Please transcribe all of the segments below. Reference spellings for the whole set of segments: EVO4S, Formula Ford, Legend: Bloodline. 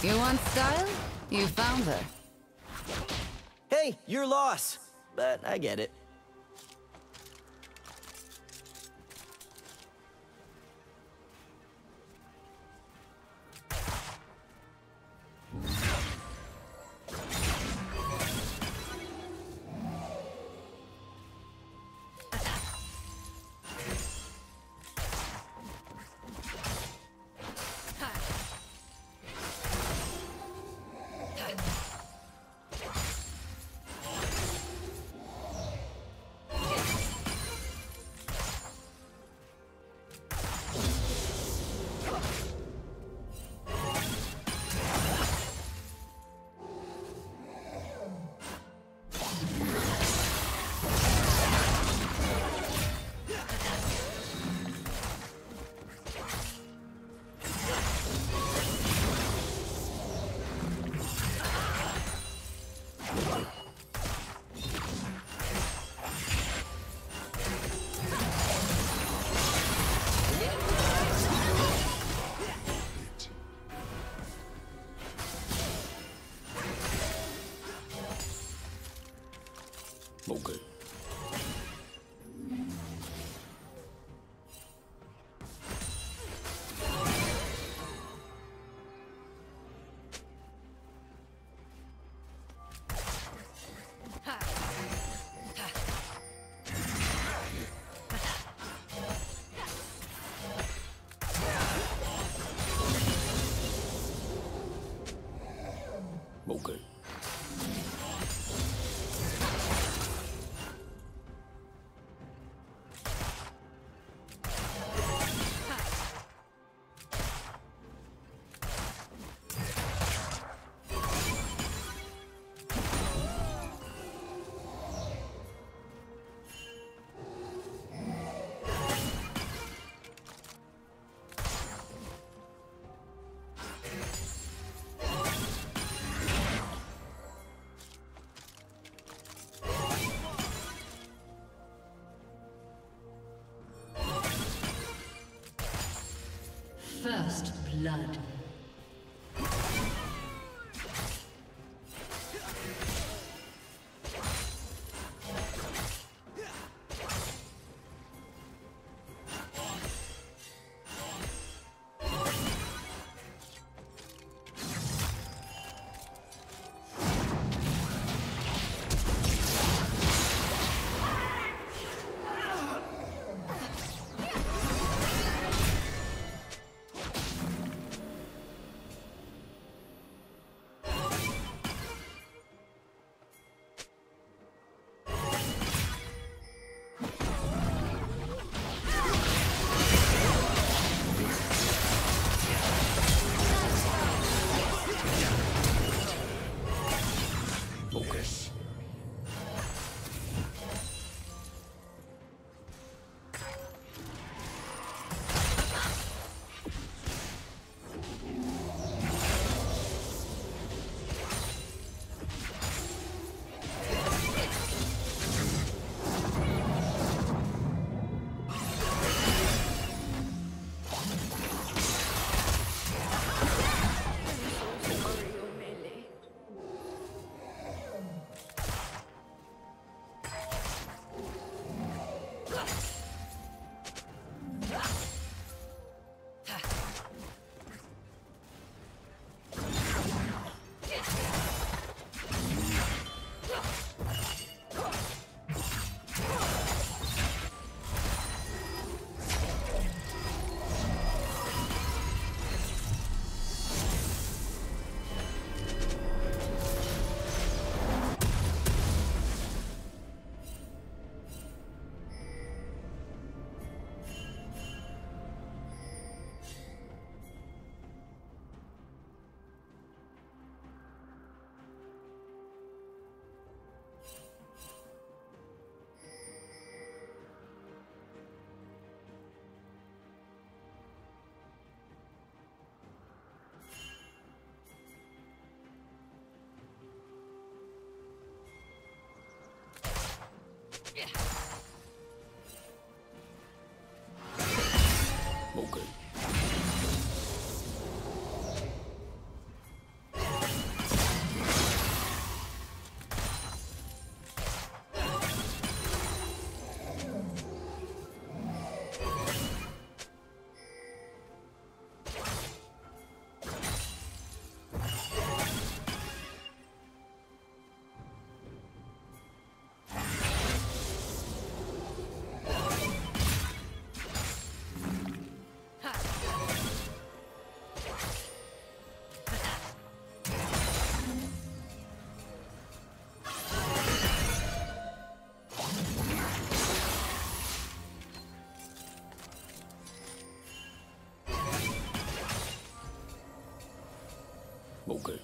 You want style? You found her. Hey, you're lost, but I get it. First blood. mogul.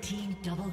Team double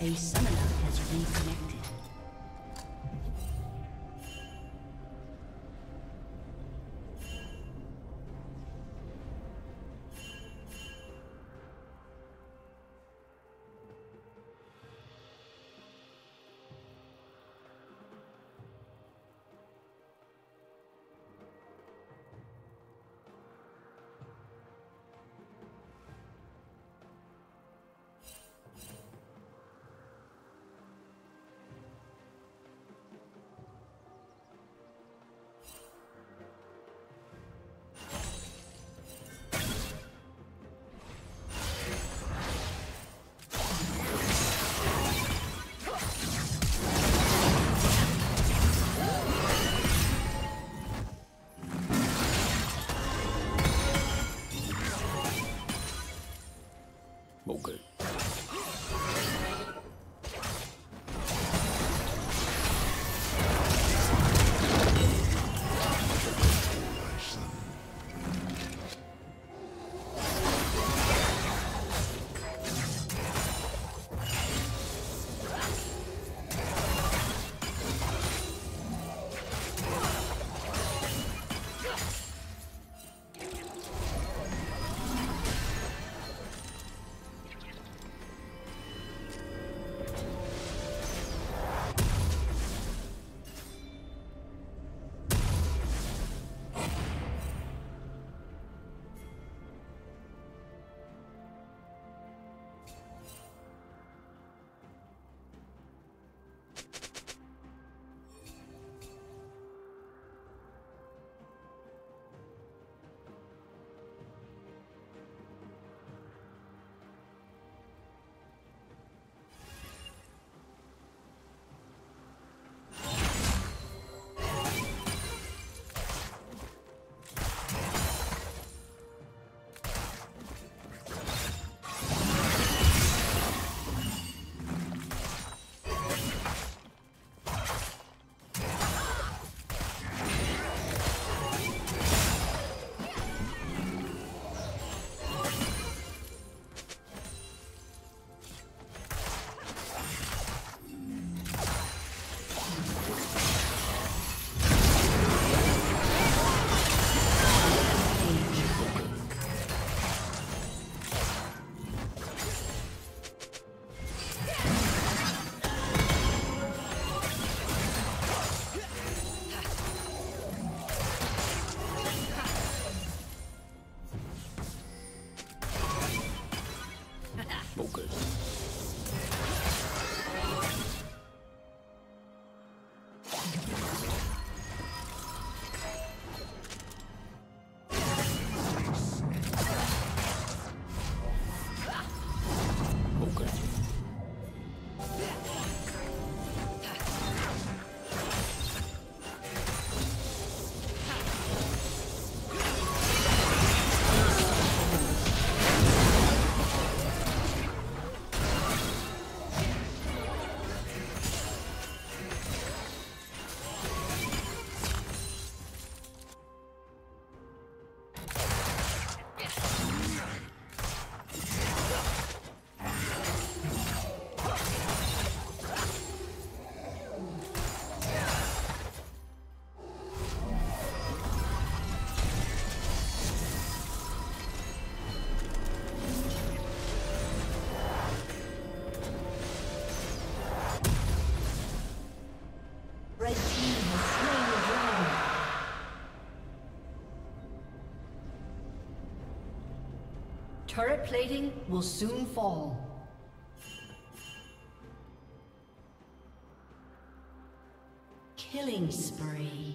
A summoner has reconnected. Turret plating will soon fall. Killing spree.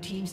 Team's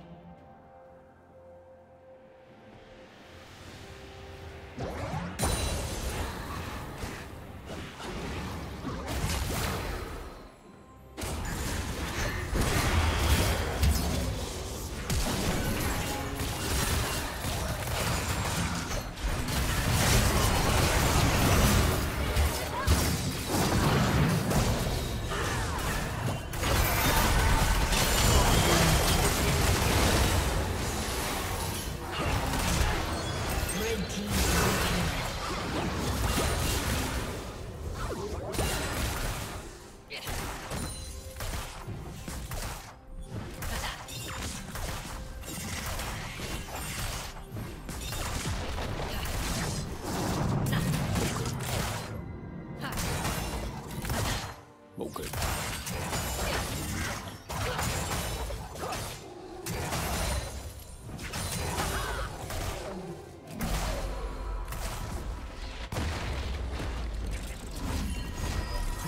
Blue team's turret has been destroyed.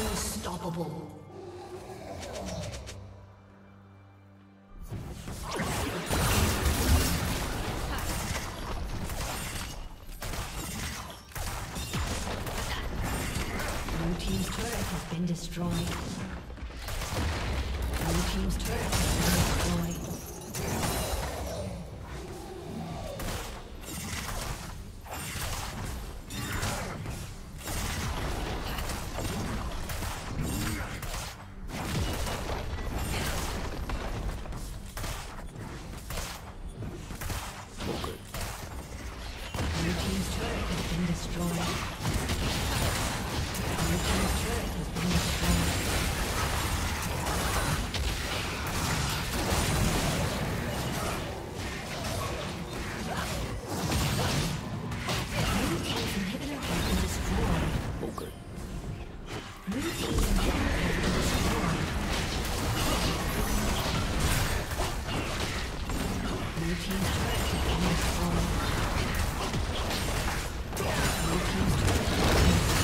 Unstoppable. Blue team's turret has been destroyed. Blue team's turret has been destroyed. Has been destroyed. Your team's turret has been destroyed.